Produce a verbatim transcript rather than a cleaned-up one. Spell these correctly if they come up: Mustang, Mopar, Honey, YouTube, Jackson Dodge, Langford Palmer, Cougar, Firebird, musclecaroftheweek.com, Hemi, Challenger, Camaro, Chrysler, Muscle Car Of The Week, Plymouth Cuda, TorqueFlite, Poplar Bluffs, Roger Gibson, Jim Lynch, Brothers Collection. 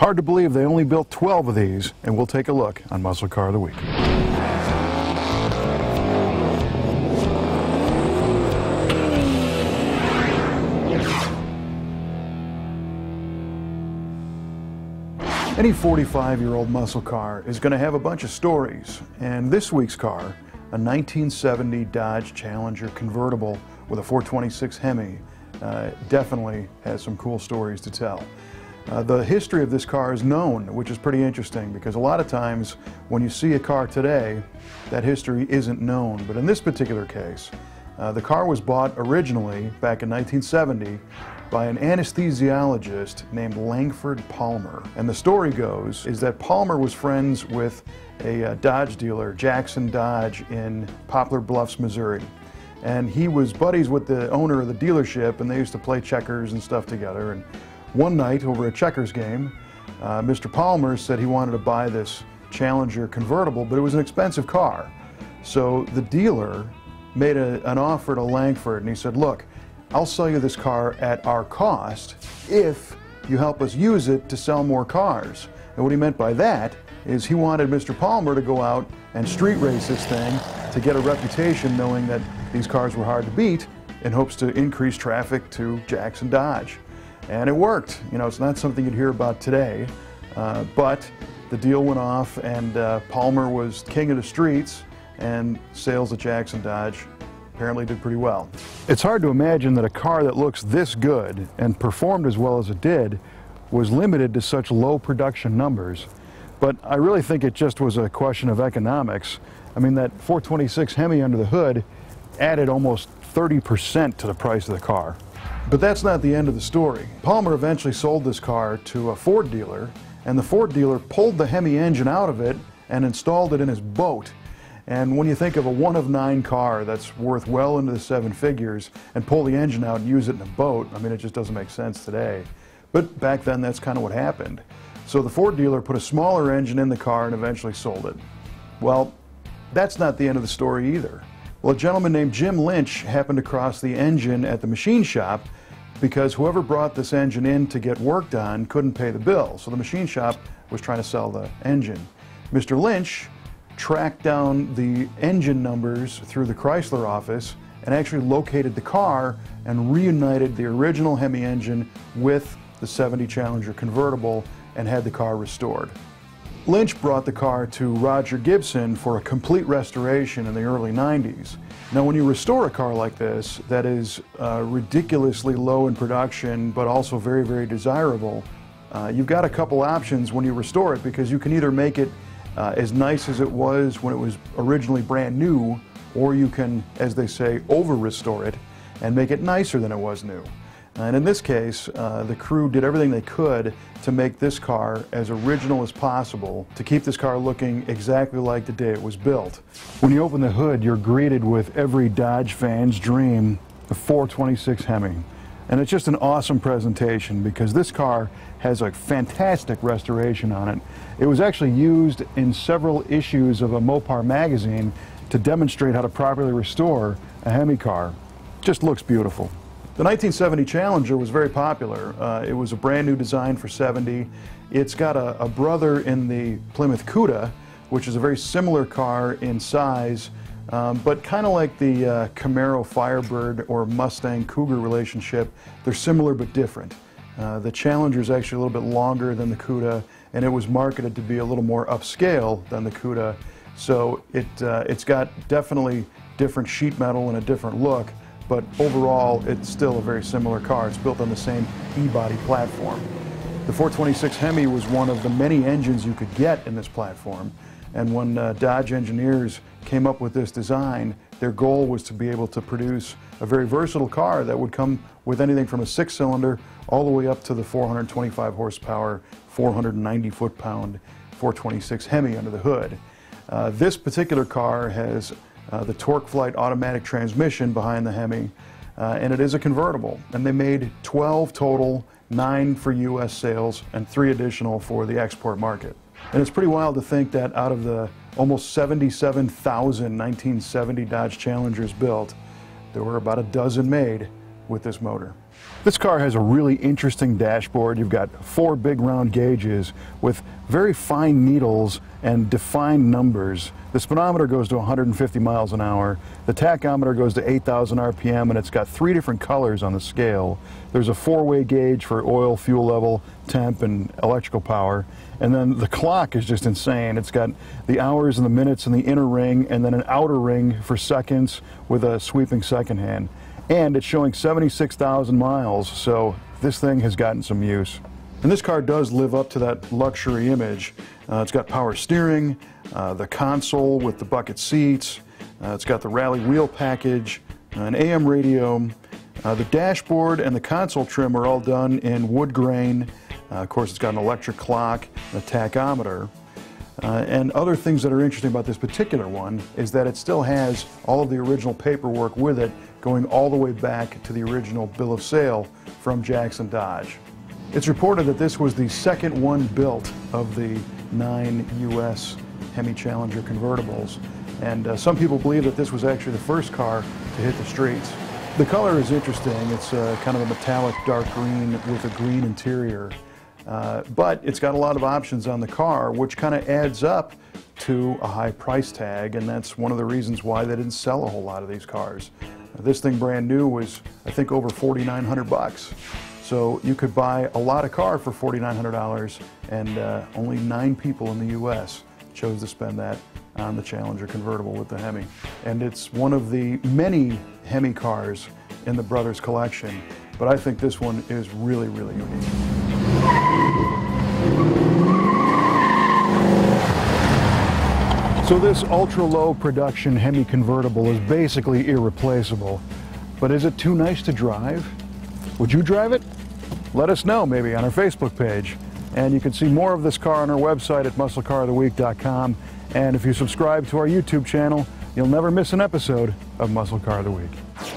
Hard to believe they only built twelve of these, and we'll take a look on Muscle Car of the Week. Any forty-five-year-old muscle car is going to have a bunch of stories, and this week's car, a nineteen seventy Dodge Challenger convertible with a four twenty-six Hemi, uh, definitely has some cool stories to tell. Uh, the history of this car is known, which is pretty interesting, because a lot of times when you see a car today, that history isn't known. But in this particular case, uh, the car was bought originally back in nineteen seventy by an anesthesiologist named Langford Palmer. And the story goes is that Palmer was friends with a uh, Dodge dealer, Jackson Dodge, in Poplar Bluffs, Missouri. And he was buddies with the owner of the dealership, and they used to play checkers and stuff together. And one night over a checkers game, uh, Mister Palmer said he wanted to buy this Challenger convertible, but it was an expensive car. So the dealer made a, an offer to Langford, and he said, look, I'll sell you this car at our cost if you help us use it to sell more cars. And what he meant by that is he wanted Mister Palmer to go out and street race this thing to get a reputation, knowing that these cars were hard to beat, in hopes to increase traffic to Jackson Dodge. And it worked. You know, it's not something you'd hear about today, uh, but the deal went off, and uh, Palmer was king of the streets, and sales at Jackson Dodge apparently did pretty well. It's hard to imagine that a car that looks this good and performed as well as it did was limited to such low production numbers, but I really think it just was a question of economics. I mean, that four twenty-six Hemi under the hood added almost thirty percent to the price of the car. But that's not the end of the story. Palmer eventually sold this car to a Ford dealer, and the Ford dealer pulled the Hemi engine out of it and installed it in his boat. And when you think of a one of nine car that's worth well into the seven figures and pull the engine out and use it in a boat, I mean, it just doesn't make sense today. But back then, that's kind of what happened. So the Ford dealer put a smaller engine in the car and eventually sold it. Well, that's not the end of the story either. Well, a gentleman named Jim Lynch happened to cross the engine at the machine shop because whoever brought this engine in to get work done couldn't pay the bill. So the machine shop was trying to sell the engine. Mister Lynch tracked down the engine numbers through the Chrysler office and actually located the car and reunited the original Hemi engine with the seventy Challenger convertible and had the car restored. Lynch brought the car to Roger Gibson for a complete restoration in the early nineties. Now, when you restore a car like this that is uh, ridiculously low in production but also very, very desirable, uh, you've got a couple options when you restore it, because you can either make it Uh, as nice as it was when it was originally brand new, or you can, as they say, over-restore it and make it nicer than it was new. And in this case, uh, the crew did everything they could to make this car as original as possible, to keep this car looking exactly like the day it was built. When you open the hood, you're greeted with every Dodge fan's dream, the four twenty-six Hemi. And it's just an awesome presentation, because this car has a fantastic restoration on it. It was actually used in several issues of a Mopar magazine to demonstrate how to properly restore a Hemi car. Just looks beautiful. The nineteen seventy Challenger was very popular. Uh, it was a brand new design for seventy. It's got a, a brother in the Plymouth Cuda, which is a very similar car in size. Um, but kind of like the uh, Camaro Firebird or Mustang Cougar relationship, they're similar but different. Uh, the Challenger is actually a little bit longer than the Cuda, and it was marketed to be a little more upscale than the Cuda, so it, uh, it's got definitely different sheet metal and a different look, but overall it's still a very similar car. It's built on the same E-body platform. The four twenty-six Hemi was one of the many engines you could get in this platform. And when uh, Dodge engineers came up with this design, their goal was to be able to produce a very versatile car that would come with anything from a six-cylinder all the way up to the four hundred twenty-five horsepower, four hundred ninety foot-pound four twenty-six Hemi under the hood. Uh, this particular car has uh, the TorqueFlite automatic transmission behind the Hemi, uh, and it is a convertible. And they made twelve total, nine for U S sales and three additional for the export market. And it's pretty wild to think that out of the almost seventy-seven thousand nineteen seventy Dodge Challengers built, there were about a dozen made with this motor. This car has a really interesting dashboard. You've got four big round gauges with very fine needles and defined numbers. The speedometer goes to one hundred fifty miles an hour. The tachometer goes to eight thousand R P M, and it's got three different colors on the scale. There's a four-way gauge for oil, fuel level, temp, and electrical power. And then the clock is just insane. It's got the hours and the minutes in the inner ring, and then an outer ring for seconds with a sweeping second hand. And it's showing seventy-six thousand miles, so this thing has gotten some use. And this car does live up to that luxury image. Uh, it's got power steering, uh, the console with the bucket seats, uh, it's got the rally wheel package, an A M radio. Uh, the dashboard and the console trim are all done in wood grain. Uh, of course, it's got an electric clock and a tachometer. Uh, and other things that are interesting about this particular one is that it still has all of the original paperwork with it, going all the way back to the original bill of sale from Jackson Dodge. It's reported that this was the second one built of the nine U S Hemi Challenger convertibles, and uh, some people believe that this was actually the first car to hit the streets. The color is interesting. It's uh, kind of a metallic dark green with a green interior. Uh, but it's got a lot of options on the car, which kind of adds up to a high price tag, and that's one of the reasons why they didn't sell a whole lot of these cars. Uh, this thing brand new was, I think, over forty-nine hundred bucks. So you could buy a lot of car for forty-nine hundred dollars, and uh, only nine people in the U S chose to spend that on the Challenger convertible with the Hemi. And it's one of the many Hemi cars in the Brothers collection, but I think this one is really, really unique. So this ultra-low production Hemi convertible is basically irreplaceable, but is it too nice to drive? Would you drive it? Let us know, maybe, on our Facebook page. And you can see more of this car on our website at muscle car of the week dot com. And if you subscribe to our YouTube channel, you'll never miss an episode of Muscle Car of the Week.